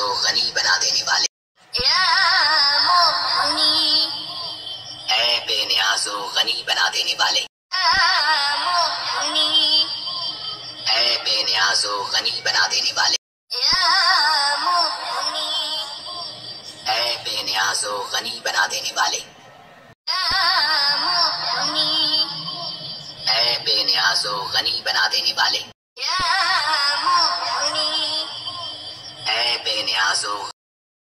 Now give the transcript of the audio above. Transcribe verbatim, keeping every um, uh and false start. को गनी बना देने वाले या मुगनी, ऐ बेनियाज़ो गनी बना देने वाले या मुगनी, ऐ बेनियाज़ो गनी बना देने वाले या मुगनी, ऐ बेनियाज़ो गनी बना देने वाले या मुगनी, ऐ बेनियाज़ो गनी बना देने वाले या मुगनी, ऐ बेनियाज़ो